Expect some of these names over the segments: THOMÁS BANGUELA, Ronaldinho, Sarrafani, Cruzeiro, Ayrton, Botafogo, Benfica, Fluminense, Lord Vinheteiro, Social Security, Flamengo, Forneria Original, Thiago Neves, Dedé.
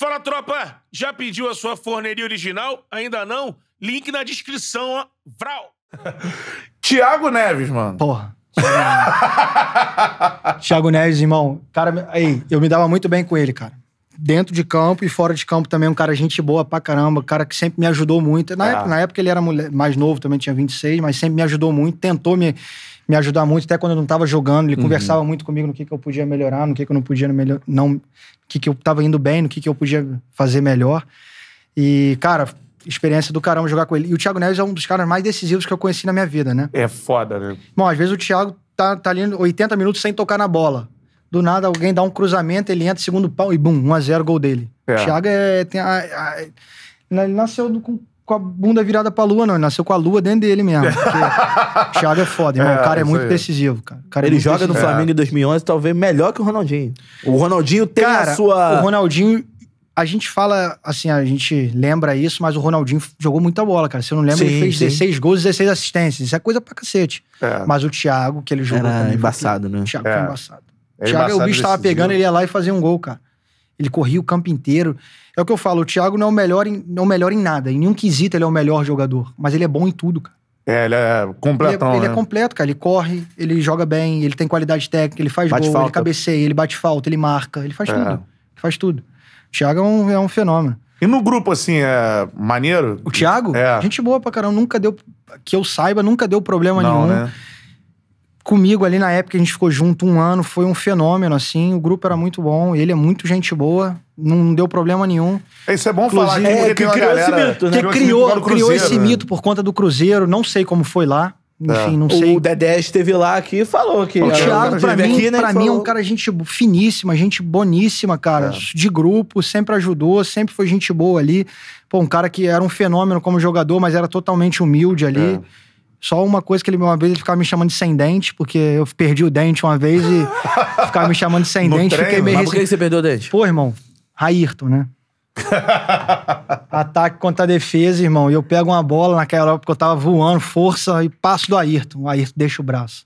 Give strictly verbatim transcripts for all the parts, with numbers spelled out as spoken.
Fala, tropa! Já pediu a sua forneria original? Ainda não? Link na descrição, ó. Vral! Thiago Neves, mano. Porra. Thiago Neves, irmão. Cara, aí, eu me dava muito bem com ele, cara. Dentro de campo e fora de campo também, um cara gente boa pra caramba, um cara que sempre me ajudou muito. Na, é. época, na época ele era mais novo, também tinha vinte e seis, mas sempre me ajudou muito, tentou me... me ajudar muito, até quando eu não tava jogando, ele uhum. conversava muito comigo no que que eu podia melhorar, no que que eu não podia melhorar, não, no que que eu tava indo bem, no que que eu podia fazer melhor. E, cara, experiência do caramba jogar com ele. E o Thiago Neves é um dos caras mais decisivos que eu conheci na minha vida, né? É foda, né? Bom, às vezes o Thiago tá, tá ali oitenta minutos sem tocar na bola. Do nada, alguém dá um cruzamento, ele entra, segundo pau, e bum, um a zero, gol dele. É. O Thiago é... Tem a, a, ele nasceu do, com... com a bunda virada pra lua, não. Ele nasceu com a lua dentro dele mesmo. O Thiago é foda, irmão. É, o cara é muito aí. decisivo, cara. cara Ele é joga decisivo. no Flamengo é. em dois mil e onze, talvez melhor que o Ronaldinho. O Ronaldinho tem cara, a sua... o Ronaldinho... A gente fala, assim, a gente lembra isso, mas o Ronaldinho jogou muita bola, cara. Se eu não lembro, sim, ele fez sim. dezesseis gols e dezesseis assistências. Isso é coisa pra cacete. É. Mas o Thiago, que ele jogou Era também... embaçado, né? O Thiago é. foi embaçado. É. O Thiago, embaçado, o bicho tava pegando, ele ia lá e fazia um gol, cara. Ele corria o campo inteiro. É o que eu falo, o Thiago não é o melhor em, não é o melhor em nada. Em nenhum quesito ele é o melhor jogador. Mas ele é bom em tudo, cara. É, ele é completão, Ele, é, ele né? é completo, cara. Ele corre, ele joga bem, ele tem qualidade técnica, ele faz bate gol, falta. ele cabeceia, ele bate falta, ele marca, ele faz é. tudo. Ele faz tudo. O Thiago é um, é um fenômeno. E no grupo, assim, é maneiro? O Thiago? É. Gente boa pra caramba. Nunca deu, que eu saiba, nunca deu problema não, nenhum. Né? Comigo ali na época, a gente ficou junto um ano, foi um fenômeno, assim. O grupo era muito bom, ele é muito gente boa, não deu problema nenhum. Isso é bom Inclusive, falar, é, que criou galera, esse mito, né? Que criou, criou, esse mito, Cruzeiro, criou esse né? mito por conta do Cruzeiro, não sei como foi lá, enfim, é. não sei. O Dedé esteve lá aqui e falou que... O Thiago, pra mim, aqui, né, pra mim é um cara gente finíssima, gente boníssima, cara, é. de grupo, sempre ajudou, sempre foi gente boa ali. Pô, um cara que era um fenômeno como jogador, mas era totalmente humilde ali. É. Só uma coisa que ele, uma vez, ele ficava me chamando de sem dente, porque eu perdi o dente uma vez e ficava me chamando de sem no dente. Treino, fiquei meio mas por que você perdeu o dente? Pô, irmão, Ayrton, né? Ataque contra a defesa, irmão. E eu pego uma bola naquela hora, porque eu tava voando, força, e passo do Ayrton. O Ayrton deixa o braço.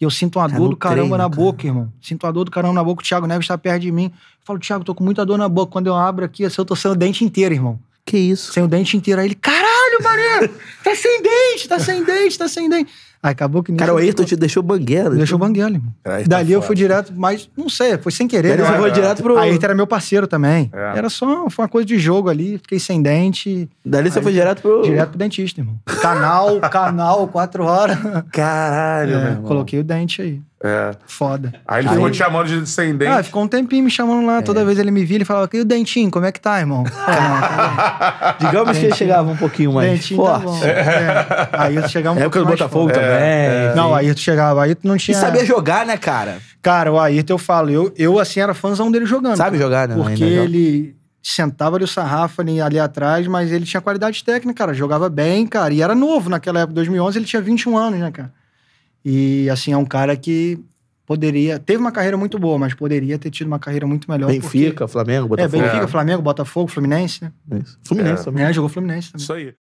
E eu sinto uma é dor do caramba treino, na cara. boca, irmão. Sinto uma dor do caramba na boca, o Thiago Neves tá perto de mim. Eu falo, Thiago, tô com muita dor na boca. Quando eu abro aqui, assim, eu tô sem o dente inteiro, irmão. Que isso? Sem o dente inteiro. Aí ele, caralho! Maneiro. Tá sem dente, tá sem dente, tá sem dente. Aí acabou que... Cara, o Ayrton te deixou banguela. Deixou banguela, irmão. Cara, Dali tá eu fora. fui direto, mas não sei, foi sem querer. Ele né? foi direto pro... Ayrton era meu parceiro também. É. Era só foi uma coisa de jogo ali, fiquei sem dente. Dali você foi direto pro... Direto pro dentista, irmão. Canal, canal, quatro horas. Caralho, é, meu irmão. Coloquei o dente aí. É. Foda. Aí ele aí... ficou te chamando de sem dente. Ah, ficou um tempinho me chamando lá. É. Toda vez ele me via, ele falava, e o dentinho, como é que tá, irmão? Ah, digamos dentinho. que ele chegava um pouquinho mais dentinho forte. Tá bom. É. É. Aí eu chegava um é pouquinho mais Botafogo forte. É. É. Não, o Ayrton chegava, o Ayrton não tinha... E sabia jogar, né, cara? Cara, o Ayrton, eu falo, eu, eu assim, era fãzão dele jogando. Sabe jogar, né? Porque ele sentava ali o Sarrafani ali atrás, mas ele tinha qualidade técnica, cara. Jogava bem, cara. E era novo naquela época, dois mil e onze, ele tinha vinte e um anos, né, cara? E, assim, é um cara que poderia... Teve uma carreira muito boa, mas poderia ter tido uma carreira muito melhor. Benfica, porque... Flamengo, Botafogo. É, Benfica, é. Flamengo, Botafogo, Fluminense, né? Isso. Fluminense é. também. É, jogou Fluminense também. Isso aí.